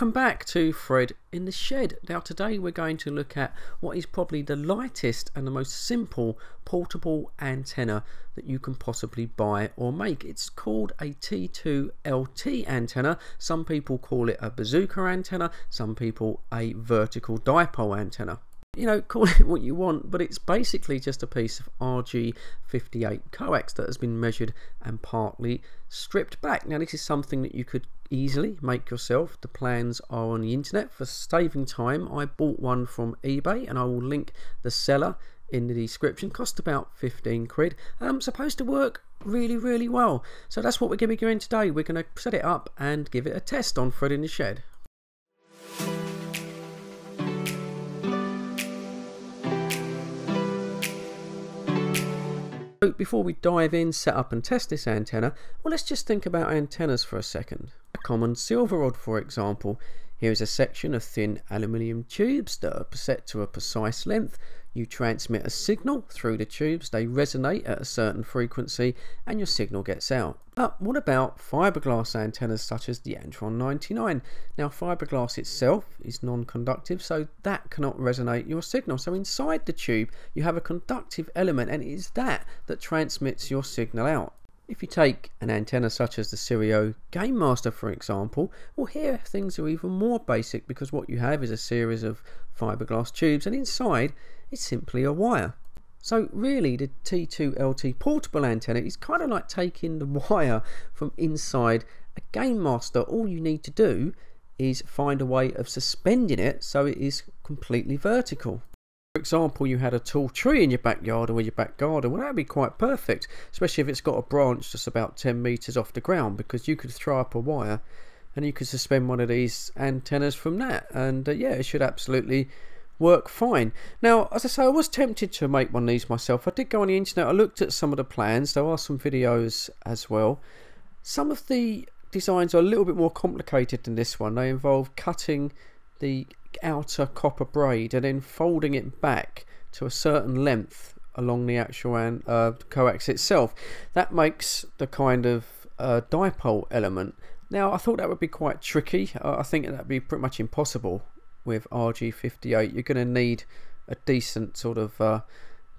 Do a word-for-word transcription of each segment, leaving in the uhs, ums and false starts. Welcome back to Fred in the Shed. Now today we're going to look at what is probably the lightest and the most simple portable antenna that you can possibly buy or make. It's called a T two L T antenna. Some people call it a bazooka antenna, some people a vertical dipole antenna. You know, call it what you want, but it's basically just a piece of R G fifty-eight coax that has been measured and partly stripped back. Now this is something that you could easily make yourself. The plans are on the internet. For saving time, I bought one from eBay and I will link the seller in the description. Cost about fifteen quid. Um, supposed to work really, really well. So that's what we're going to be doing today. We're going to set it up and give it a test on Fred in the Shed. So before we dive in, set up and test this antenna, well, let's just think about antennas for a second. A common silver rod, for example. Here is a section of thin aluminium tubes that are set to a precise length. You transmit a signal through the tubes, they resonate at a certain frequency, and your signal gets out. But what about fiberglass antennas such as the Antron ninety-nine? Now fiberglass itself is non-conductive, so that cannot resonate your signal. So inside the tube you have a conductive element, and it is that that transmits your signal out. If you take an antenna such as the Sirio Game Master, for example, well, here things are even more basic, because what you have is a series of fiberglass tubes, and inside is simply a wire. So really the T two L T portable antenna is kind of like taking the wire from inside a Game Master. All you need to do is find a way of suspending it so it is completely vertical. For example, you had a tall tree in your backyard or in your back garden, well, that would be quite perfect, especially if it's got a branch that's about ten metres off the ground, because you could throw up a wire and you could suspend one of these antennas from that, and uh, yeah, it should absolutely work fine. Now, as I say, I was tempted to make one of these myself. I did go on the internet, I looked at some of the plans, there are some videos as well. Some of the designs are a little bit more complicated than this one. They involve cutting the outer copper braid and then folding it back to a certain length along the actual an, uh, coax itself. That makes the kind of uh, dipole element. Now I thought that would be quite tricky. uh, I think that would be pretty much impossible with R G fifty-eight. You're going to need a decent sort of uh,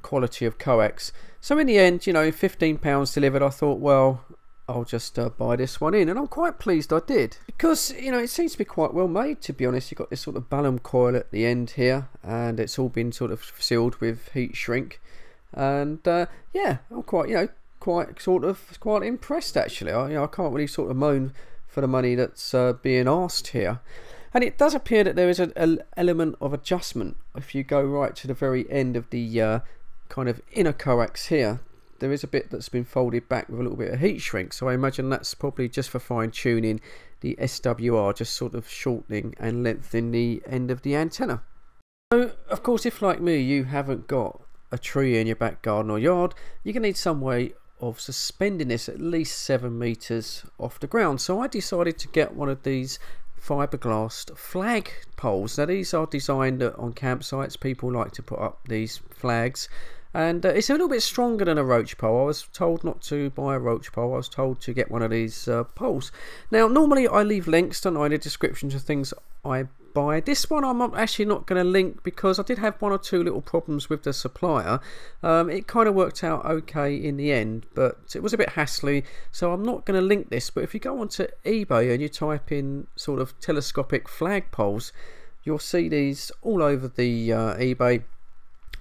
quality of coax. So in the end, you know, fifteen pounds delivered, I thought, well, I'll just uh, buy this one in, and I'm quite pleased I did, because, you know, it seems to be quite well made, to be honest. You've got this sort of balun coil at the end here, and it's all been sort of sealed with heat shrink, and uh, yeah, I'm quite, you know, quite sort of quite impressed actually. I, you know, I can't really sort of moan for the money that's uh, being asked here. And it does appear that there is an element of adjustment. If you go right to the very end of the uh, kind of inner coax here, there is a bit that's been folded back with a little bit of heat shrink, so I imagine that's probably just for fine tuning the S W R, just sort of shortening and lengthening the end of the antenna. So of course, if like me you haven't got a tree in your back garden or yard, you're going to need some way of suspending this at least seven meters off the ground. So I decided to get one of these fiberglass flag poles. Now these are designed on campsites, people like to put up these flags. And uh, it's a little bit stronger than a roach pole. I was told not to buy a roach pole, I was told to get one of these uh, poles. Now normally I leave links, don't I, in the description to things I buy. This one I'm actually not going to link, because I did have one or two little problems with the supplier. Um, it kind of worked out okay in the end, but it was a bit hassly, so I'm not going to link this. But if you go onto eBay and you type in sort of telescopic flag poles, you'll see these all over the uh, eBay.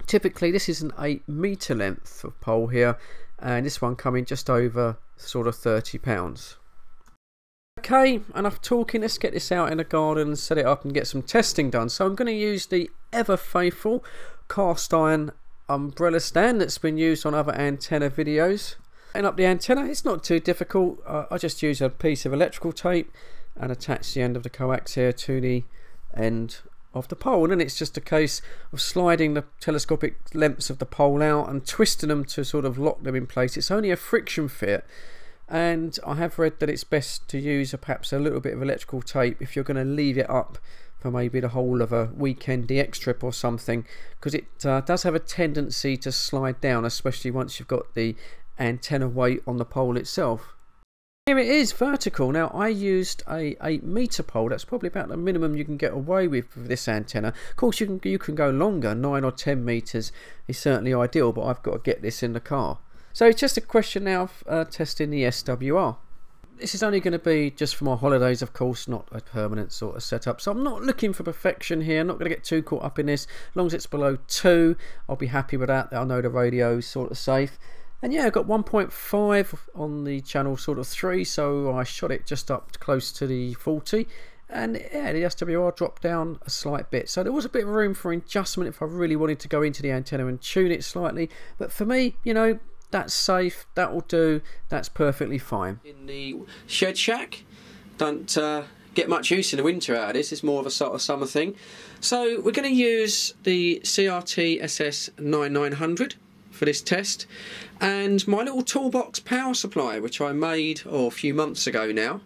Typically this is an eight metre length of pole here, and this one coming just over sort of thirty pounds. Okay, enough talking, let's get this out in the garden and set it up and get some testing done. So I'm going to use the ever faithful cast iron umbrella stand that's been used on other antenna videos. Setting up the antenna, it's not too difficult. uh, I just use a piece of electrical tape and attach the end of the coax here to the end of the pole, and then it's just a case of sliding the telescopic lengths of the pole out and twisting them to sort of lock them in place. It's only a friction fit, and I have read that it's best to use a, perhaps a little bit of electrical tape if you're going to leave it up for maybe the whole of a weekend D X trip or something, because it uh, does have a tendency to slide down, especially once you've got the antenna weight on the pole itself. Here it is, vertical. Now I used a eight meter pole. That's probably about the minimum you can get away with with this antenna. Of course you can you can go longer. Nine or ten meters is certainly ideal, but I've got to get this in the car. So it's just a question now of uh, testing the S W R. This is only going to be just for my holidays, of course, not a permanent sort of setup. So I'm not looking for perfection here. I'm not going to get too caught up in this. As long as it's below two, I'll be happy with that. I know the radio is sort of safe. And yeah, I got one point five on the channel sort of three, so I shot it just up close to the forty, and yeah, the S W R dropped down a slight bit, so there was a bit of room for adjustment if I really wanted to go into the antenna and tune it slightly. But for me, you know, that's safe, that will do, that's perfectly fine. In the shed shack, don't uh, get much use in the winter out of this. It's more of a sort of summer thing. So we're going to use the C R T S S nine nine hundred for this test, and my little toolbox power supply, which I made oh, a few months ago now,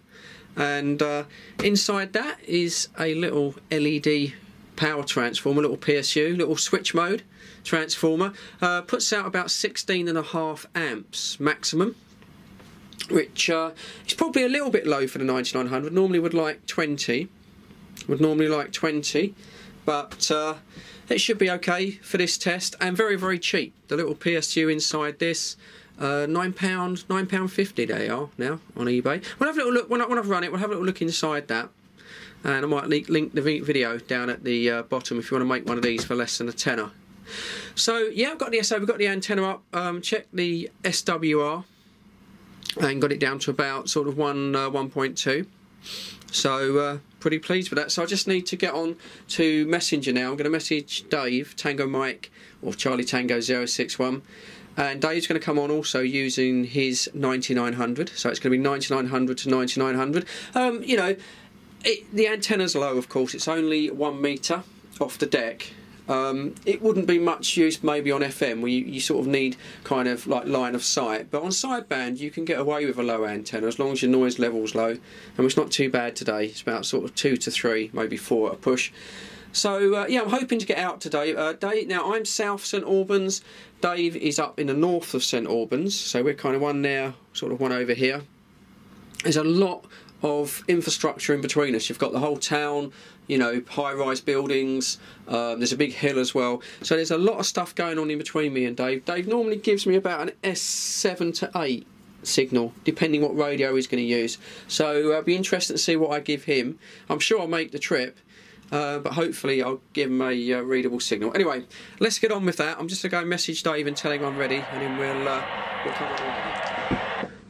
and uh, inside that is a little L E D power transformer, little P S U, little switch mode transformer. Uh, puts out about sixteen and a half amps maximum, which uh, is probably a little bit low for the ninety-nine hundred. Normally would like twenty, would normally like twenty, but uh, it should be okay for this test, and very very cheap. The little P S U inside this, uh, nine pound, nine pound fifty. They are now on eBay. We'll have a little look when, I, when I've run it. We'll have a little look inside that, and I might link the video down at the uh, bottom if you want to make one of these for less than a tenner. So yeah, I've got the S O. We've got the antenna up. Um, check the S W R, and got it down to about sort of one uh, one point two. So uh, pretty pleased with that. So I just need to get on to Messenger now. I'm going to message Dave Tango Mike, or Charlie Tango zero six one, and Dave's going to come on also using his ninety-nine hundred. So it's going to be ninety-nine hundred to ninety-nine hundred. Um, you know, it, the antenna's low, of course. It's only one meter off the deck. Um, it wouldn't be much use maybe on F M, where you, you sort of need kind of like line of sight, but on sideband you can get away with a low antenna as long as your noise level's low, and it's not too bad today. It's about sort of two to three, maybe four at a push. So uh, yeah, I'm hoping to get out today. Uh, Dave, now I'm south St Albans, Dave is up in the north of St Albans, so we're kind of one there, sort of one over here. There's a lot of infrastructure in between us. You've got the whole town, you know, high-rise buildings, um, there's a big hill as well, so there's a lot of stuff going on in between me and Dave. Dave normally gives me about an S seven to eight signal, depending what radio he's going to use, so I'll be interested to see what I give him. I'm sure I'll make the trip, uh, but hopefully I'll give him a uh, readable signal. Anyway, let's get on with that. I'm just going to go message Dave and tell him I'm ready, and then we'll, uh, we'll come on.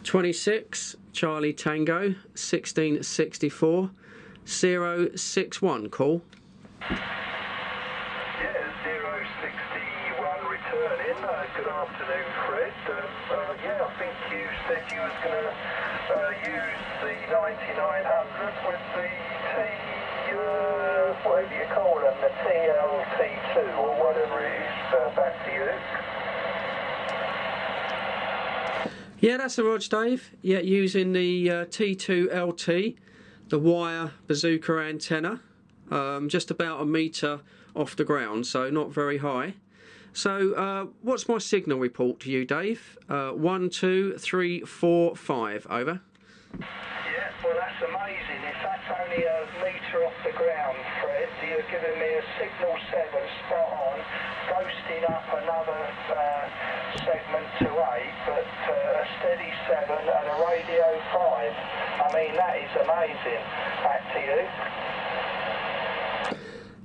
twenty-six Charlie Tango sixteen sixty-four zero six one, call. Yeah, zero six one returning. Uh, good afternoon, Fred. Uh, uh, yeah, I think you said you was going to uh, use the ninety-nine hundred with the T, uh, whatever you call them, the T L T two or whatever it is. Uh, back to you. Yeah, that's the Rog, Dave. Yeah, using the uh, T two L T, the wire bazooka antenna, um, just about a metre off the ground, so not very high. So, uh, what's my signal report to you, Dave? Uh, one, two, three, four, five, over. Yeah, well, that's amazing. If that's only a metre off the ground, Fred, you're giving me a signal seven spot on, ghosting up another uh, segment to eight, but uh, a steady seven and a radio five. I mean, that is amazing. Back to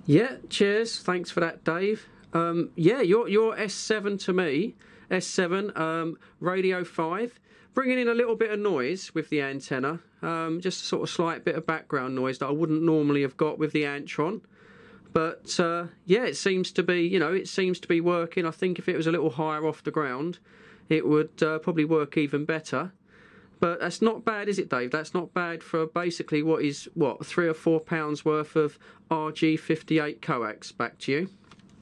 you. Yeah, cheers. Thanks for that, Dave. Um, yeah, your your S seven to me, S seven, um, radio five, bringing in a little bit of noise with the antenna, um, just a sort of slight bit of background noise that I wouldn't normally have got with the Antron. But uh, yeah, it seems to be, you know, it seems to be working. I think if it was a little higher off the ground, it would uh, probably work even better. But that's not bad, is it, Dave? That's not bad for basically what is, what, three or four pounds worth of R G fifty-eight coax. Back to you.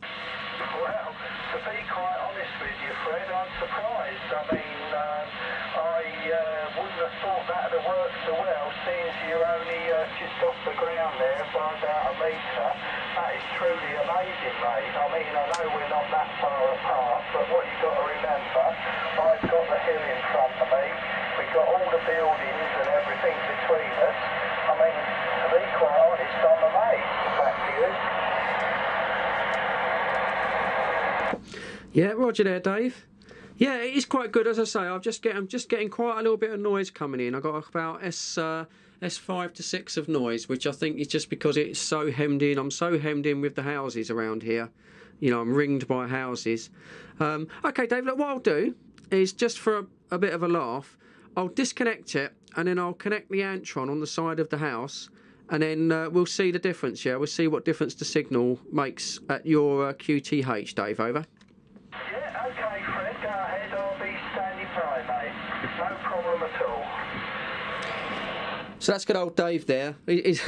Well, to be quite honest with you, Fred, I'm surprised. I mean, uh, I uh, wouldn't have thought that would have worked so well, since you're only uh, just off the ground there, by about a metre. That is truly amazing, mate. I mean, I know we're not that far apart, but what you've got to remember, I've got the hill in front of me, which got all the buildings and everything between us. I mean, to be quite honest, I'm amazed back to you. Yeah, roger there, Dave. Yeah, it is quite good, as I say. I've just get, I'm just getting quite a little bit of noise coming in. I got about S, uh, S five to six of noise, which I think is just because it's so hemmed in. I'm so hemmed in with the houses around here. You know, I'm ringed by houses. Um, okay, Dave, look, what I'll do is, just for a, a bit of a laugh, I'll disconnect it, and then I'll connect the Antron on the side of the house, and then uh, we'll see the difference, yeah? We'll see what difference the signal makes at your uh, Q T H, Dave, over. Yeah, okay, Fred, go ahead. I'll be standing by, mate. No problem at all. So that's good old Dave there. He, he's,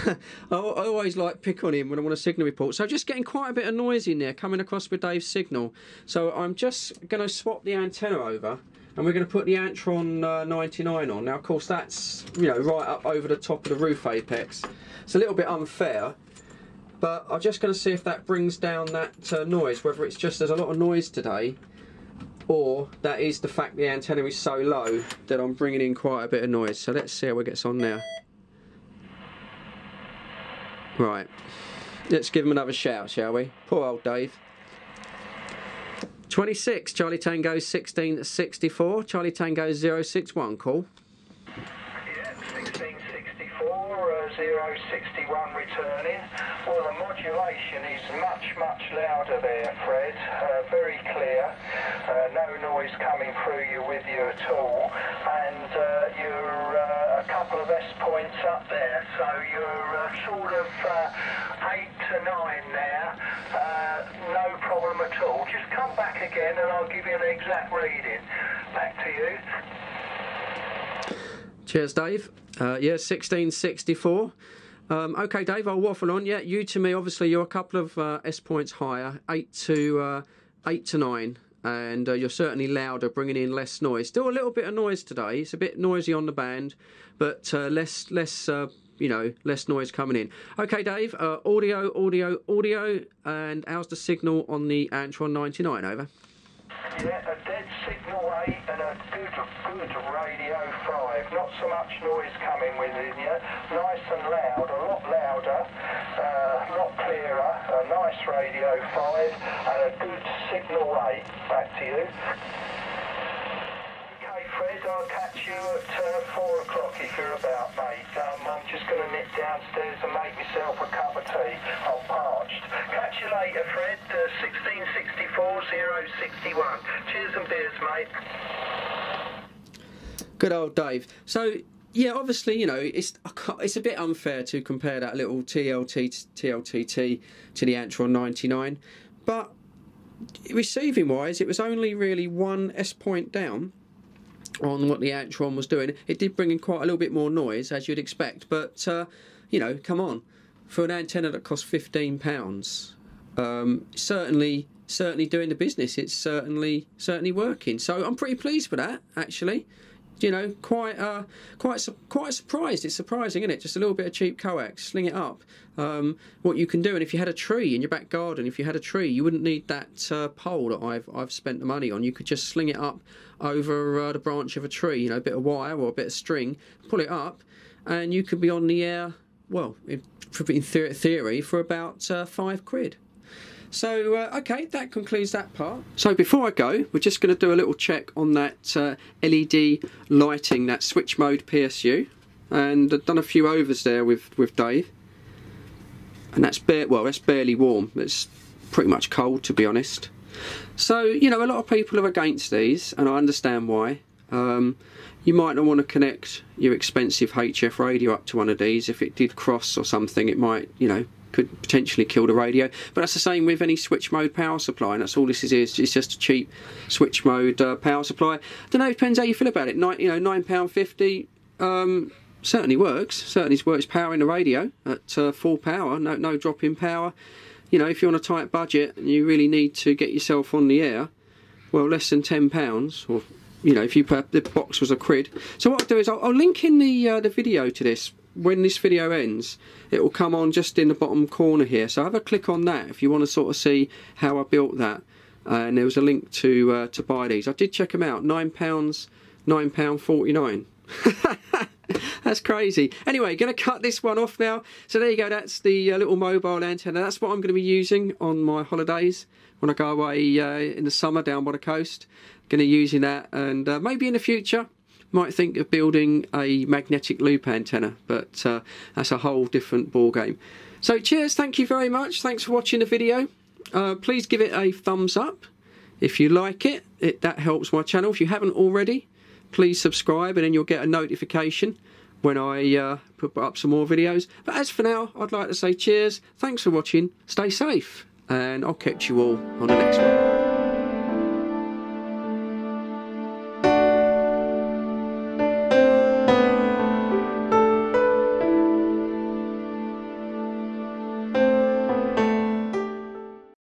I always like pick on him when I want a signal report. So just getting quite a bit of noise in there coming across with Dave's signal. So I'm just going to swap the antenna over, and we're going to put the Antron uh, ninety-nine on. Now, of course, that's, you know, right up over the top of the roof apex. It's a little bit unfair, but I'm just going to see if that brings down that uh, noise, whether it's just there's a lot of noise today, or that is the fact the antenna is so low that I'm bringing in quite a bit of noise. So let's see how it gets on now. Right, let's give him another shout, shall we? Poor old Dave. twenty-six, Charlie Tango sixteen sixty-four, Charlie Tango zero six one, call. Yeah, sixteen sixty-four, uh, zero six one returning. Well, the modulation is much, much louder there, Fred, uh, very clear. Uh, no noise coming through you with you at all. And uh, you're uh, a couple of S points up there, so you're uh, sort of uh, eight to nine there. Uh, no problem at all. Just come back again and I'll give you an exact reading. Back to you. Cheers, Dave. Uh, yeah, sixteen sixty-four. Um, okay, Dave, I'll waffle on. Yeah, you to me, obviously, you're a couple of uh, S points higher, eight to uh, eight to nine, and uh, you're certainly louder, bringing in less noise. Still a little bit of noise today. It's a bit noisy on the band, but uh, less, less, uh, you know, less noise coming in. Okay, Dave, uh, audio, audio, audio, and how's the signal on the Antron ninety-nine? Over. Yeah, a dead signal eight and a good, good radio five. Not so much noise coming within you. Nice and loud, a lot louder, uh, a lot clearer. A nice radio five and a good signal eight. Back to you. Okay, Fred, I'll catch you at uh, four o'clock if you're about, mate. Um, I'm just going to nip downstairs and make myself a cup of tea. I'm parched. Catch you later, Fred. Uh, sixteen sixty-four zero sixty-one. Cheers and beers, mate. Good old Dave. So, yeah, obviously, you know, it's it's a bit unfair to compare that little T L T T L T T to the Antron ninety-nine, but receiving-wise, it was only really one S point down on what the Antron was doing. It did bring in quite a little bit more noise, as you'd expect, but, uh, you know, come on. For an antenna that costs fifteen pounds, um, certainly... certainly doing the business. It's certainly certainly working, so I'm pretty pleased with that, actually. You know, quite uh quite su quite surprised. It's surprising, isn't it? Just a little bit of cheap coax, sling it up, um what you can do. And if you had a tree in your back garden, if you had a tree, you wouldn't need that uh, pole that I've, I've spent the money on. You could just sling it up over uh, the branch of a tree, you know, a bit of wire or a bit of string, pull it up, and you could be on the air, well, in, in theory, for about uh, five quid. So, uh, okay, that concludes that part. So before I go, we're just going to do a little check on that uh, L E D lighting, that switch mode P S U. And I've done a few overs there with, with Dave. And that's, bare, well, that's barely warm. It's pretty much cold, to be honest. So, you know, a lot of people are against these, and I understand why. Um, you might not want to connect your expensive H F radio up to one of these. If it did cross or something, it might, you know, could potentially kill the radio. But that's the same with any switch mode power supply, and that's all this is, is it's just a cheap switch mode uh, power supply. I don't know, it depends how you feel about it. Nine, you know, nine pound fifty um, certainly works, certainly works powering the radio at uh, full power, no, no drop in power. You know, if you're on a tight budget and you really need to get yourself on the air, well, less than ten pounds, or, you know, if you put, the box was a quid. So what I'll do is I'll, I'll link in the, uh, the video to this. When this video ends, it will come on just in the bottom corner here, so have a click on that if you want to sort of see how I built that. Uh, and there was a link to uh, to buy these. I did check them out, nine pounds, nine pound forty-nine. That's crazy. Anyway, going to cut this one off now. So there you go, that's the uh, little mobile antenna. That's what I'm going to be using on my holidays when I go away uh, in the summer down by the coast. Going to be using that, and uh, maybe in the future might think of building a magnetic loop antenna, but uh, that's a whole different ball game. So cheers, thank you very much, thanks for watching the video. Uh, please give it a thumbs up if you like it. It that helps my channel. If you haven't already, please subscribe, and then you'll get a notification when I uh, put up some more videos. But as for now, I'd like to say cheers, thanks for watching, stay safe, and I'll catch you all on the next one.